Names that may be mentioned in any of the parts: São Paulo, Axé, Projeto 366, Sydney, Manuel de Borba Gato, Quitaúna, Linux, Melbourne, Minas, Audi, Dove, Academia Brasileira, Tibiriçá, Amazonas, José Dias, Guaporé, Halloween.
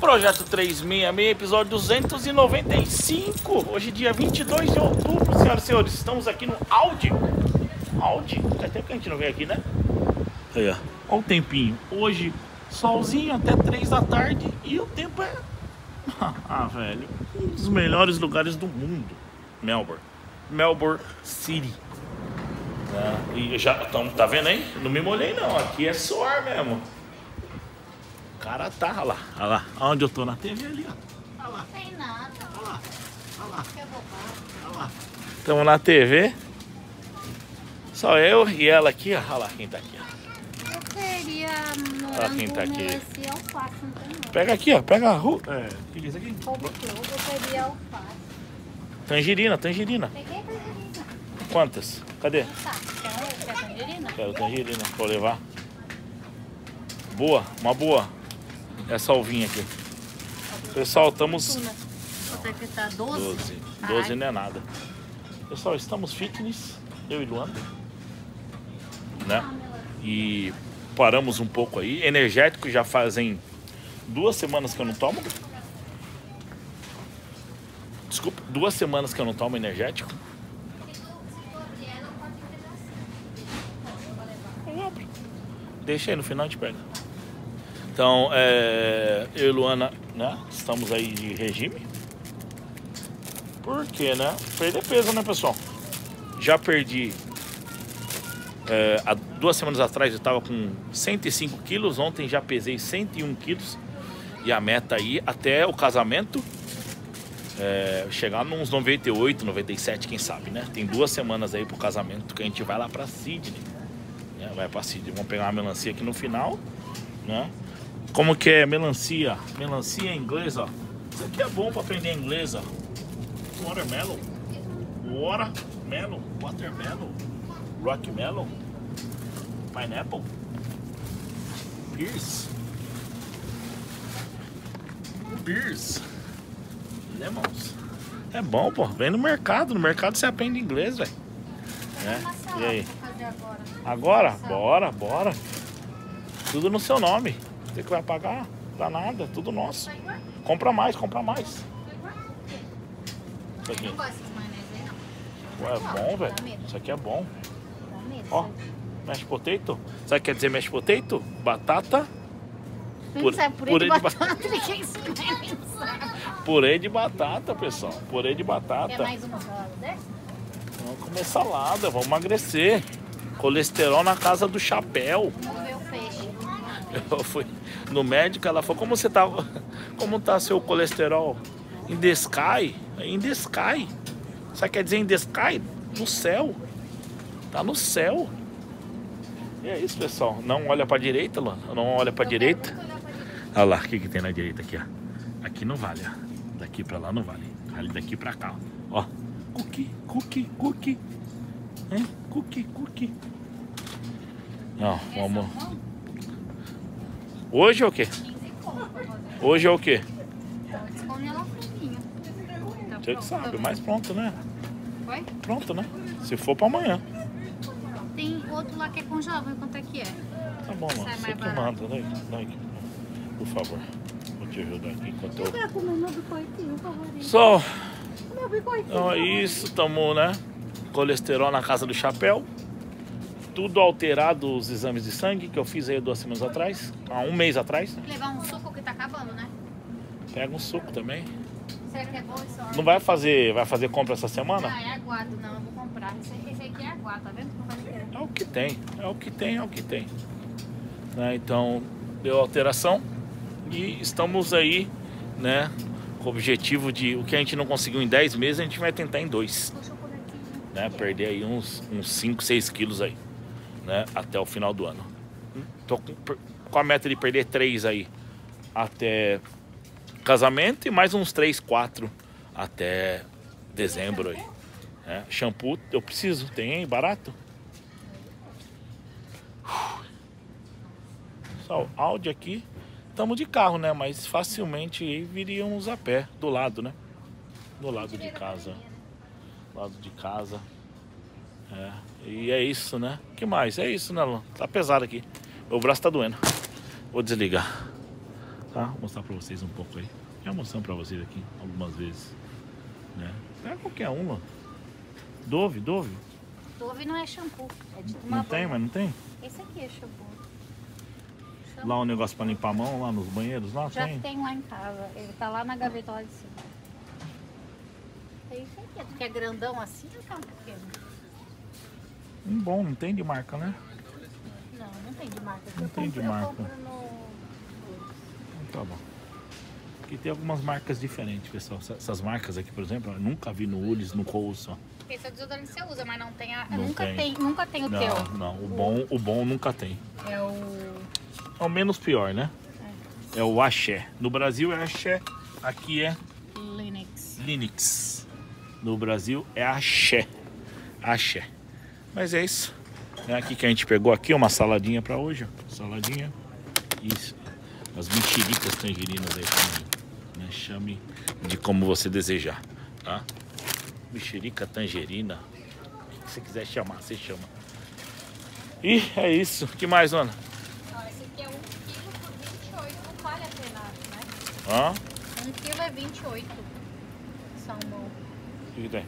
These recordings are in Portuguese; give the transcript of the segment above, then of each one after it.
Projeto 366, episódio 295. Hoje, dia 22 de outubro, senhoras e senhores. Estamos aqui no Audi. Audi? Faz tempo que a gente não veio aqui, né? É. Olha o tempinho. Hoje, solzinho até 3 da tarde e o tempo é... ah, velho. Um dos melhores lugares do mundo. Melbourne. Melbourne City. É. E já tá vendo aí? Não me molhei, não. Aqui é suor mesmo. O cara tá, olha lá, onde eu tô na TV ali, ó. Olha lá. Não tem nada. Olha lá, olha lá. Olha lá. Estamos na TV. Só eu e ela aqui, ó. Olha lá quem tá aqui, ó. Eu queria morango, olha quem tá aqui. Esse alface, não tem nada. Pega aqui, ó, pega a rua. É, o que é isso aqui? Eu queria alface. Tangerina, tangerina. Peguei tangerina. Quantas? Cadê? Tá, quer tangerina? Quero tangerina, vou levar. Boa, uma boa. Essa alvinha aqui. Pessoal, estamos... 12. 12 não é nada. Pessoal, estamos fitness, eu e Luanda, né? E paramos um pouco aí. Energético já fazem 2 semanas que eu não tomo. Desculpa, 2 semanas que eu não tomo energético. Deixa aí, no final a gente pega. Então, eu e Luana, né, estamos aí de regime. Por quê, né? Perder peso, né, pessoal? Já perdi... há 2 semanas atrás eu estava com 105 quilos. Ontem já pesei 101 quilos. E a meta aí, até o casamento, chegar nos 98, 97, quem sabe, né? Tem 2 semanas aí pro casamento que a gente vai lá pra Sydney. Vai pra Sydney. Vamos pegar uma melancia aqui no final, né? Como que é melancia? Melancia em inglês, ó. Isso aqui é bom pra aprender inglês, ó. Watermelon. Watermelon. Watermelon. Rockmelon. Pineapple. Pears. Pears. Lemons. É bom, pô. Vem no mercado. No mercado você aprende inglês, velho. É. E aí? Agora? Bora, bora. Tudo no seu nome. Você que vai pagar, dá nada, tudo nosso. Compra mais, compra mais. Isso aqui. Ué, é bom, velho. Isso aqui é bom. Ó, mashed potato. Sabe o que quer dizer mashed potato? Batata. Purê de batata. Purê de batata, pessoal. Purê de batata. Quer mais uma salada dessa? Vamos comer salada, vamos emagrecer. Colesterol na casa do chapéu. Eu fui no médico, ela falou, como tá seu colesterol? In the sky? In the sky. Sabe o que quer dizer in the sky? No céu. Tá no céu. E é isso, pessoal. Não olha pra direita, Luana. Não olha pra direita. Olha lá, o que que tem na direita aqui, ó. Aqui não vale, ó. Daqui pra lá não vale. Vale daqui pra cá, ó. Cookie, cookie, cookie. Hein? Cookie, cookie. Não, vamos. Hoje é o quê? Hoje é o quê? Você que sabe, mas pronto, né? Foi? Pronto, né? Se for pra amanhã. Tem outro lá que é congelado, vou ver quanto é que é. Tá bom, mano. Você que manda, dá aqui. Por favor. Vou te ajudar aqui enquanto eu. Só. Então é isso, tamo, né? Colesterol na casa do chapéu. Tudo alterado, os exames de sangue que eu fiz aí 2 semanas atrás. Há 1 mês atrás. Tem que levar um suco que tá acabando, né? Pega um suco também. Será que é bom isso? Não vai fazer compra essa semana? Ah, é aguado, não. Eu vou comprar. Esse aqui é aguado, tá vendo? É o que tem, é o que tem, é o que tem. Né? Então, deu alteração. E estamos aí, né? Com o objetivo de o que a gente não conseguiu em 10 meses, a gente vai tentar em 2. Né? Perder aí uns 5, 6 quilos aí, né? Até o final do ano. Tô com a meta de perder 3 aí até casamento e mais uns 3, 4 até dezembro aí. Né? Shampoo eu preciso, tem aí, barato. Só o áudio aqui. Estamos de carro, né? Mas facilmente viríamos a pé, do lado, né? Do lado de casa. Do lado de casa. É. E é isso, né? O que mais? É isso, né, Lu? Tá pesado aqui. Meu braço tá doendo. Vou desligar. tá? Vou mostrar pra vocês um pouco aí. Já mostrando pra vocês aqui algumas vezes, né? Não é qualquer uma. Dove, Dove. Dove não é shampoo, é de tomar banho. Não tem, mas não tem? Esse aqui é shampoo. Lá um negócio pra limpar a mão, lá nos banheiros, lá já tem? Já tem lá em casa, ele tá lá na gaveta lá de cima. É isso aqui, tu quer grandão assim ou tá um pequeno? Um bom, não tem de marca, né? Não, não tem de marca. Não tem de marca. Eu compro no... Tá bom. Aqui tem algumas marcas diferentes, pessoal. Essas marcas aqui, por exemplo, eu nunca vi no Ulis, no Coulson. Esse é o desodorante que você usa, mas não tem a... Não nunca tem. Nunca tem o não, teu. Não, o bom nunca tem. É o... É o menos pior, né? É, é o Axé. No Brasil é Axé, aqui é... Linux. Linux. No Brasil é Axé. Axé. Mas é isso. É aqui que a gente pegou aqui, uma saladinha pra hoje. Ó. Saladinha. Isso. As mexericas tangerinas aí também. Chame de como você desejar, tá? Mexerica, tangerina, o que você quiser chamar, você chama. E é isso. O que mais, Ana? Ah, esse aqui é 1 quilo por 28, não vale a pena, né? Ah? 1 quilo é 28, salmão. O que tem?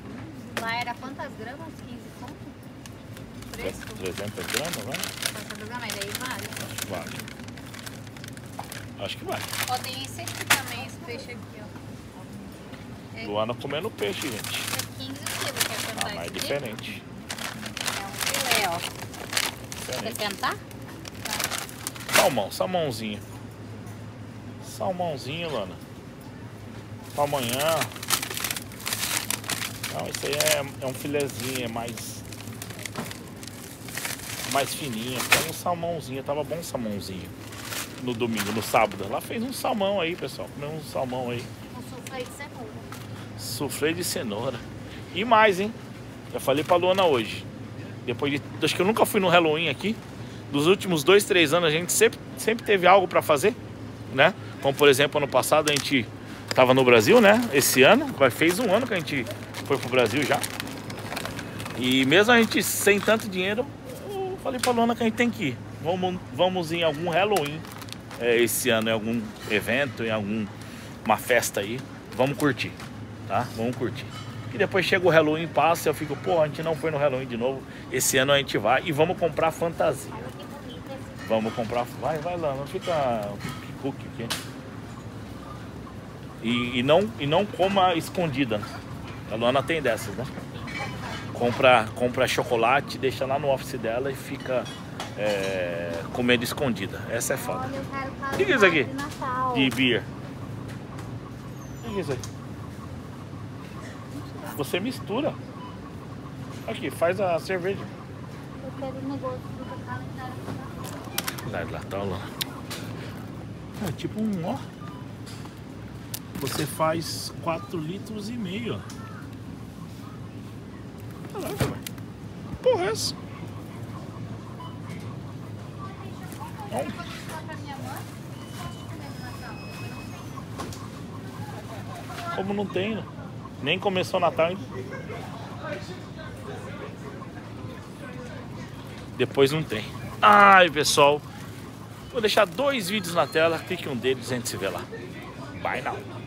Lá era quantas gramas? 15 conto? 300 gramas, né? 300 gramas, aí vale? Acho que vale. Acho que vai. Ó, tem esse aqui também, esse peixe aqui, ó. É... Luana comendo peixe, gente. É 15 quilos, quer tentar esse? Ah, mas é diferente. É um filé, ó. Diferente. Quer tentar? Tá. Salmão, salmãozinho. Salmãozinho, Luana. Pra amanhã. Não, isso aí é um filézinho, é mais fininho. Tem um salmãozinho, tava bom o salmãozinho. No domingo, no sábado. Ela fez um salmão aí, pessoal. Comeu um salmão aí. Um soufflé de cenoura. Soufflé de cenoura. E mais, hein? Eu falei pra Luana hoje. Depois de... Acho que eu nunca fui no Halloween aqui. Dos últimos 2, 3 anos, a gente sempre teve algo pra fazer, né? Como, por exemplo, ano passado a gente tava no Brasil, né? Esse ano. Fez um ano que a gente foi pro Brasil já. E mesmo a gente sem tanto dinheiro, eu falei pra Luana que a gente tem que ir. Vamos em algum Halloween. Esse ano, em algum evento, em alguma festa aí, vamos curtir, tá? Vamos curtir. E depois chega o Halloween, passa, eu fico, pô, a gente não foi no Halloween de novo, esse ano a gente vai e vamos comprar fantasia. Vamos comprar, vai lá, não fica cookie, aqui. E não coma escondida. A Luana tem dessas, né? Compra chocolate, deixa lá no office dela e fica... comendo escondida. Essa é foda. O que é isso aqui? De beer. O que é isso aqui? Você mistura. Aqui, faz a cerveja. Eu quero um negócio do calendário. Lá, tá lá. É tipo um, ó. Você faz 4,5 litros, ó. Caraca, velho. Porra, essa. Como não tem, né? Nem começou o Natal, hein? Depois não tem. Ai, pessoal, vou deixar 2 vídeos na tela, clique um deles e a gente se vê lá. Vai não.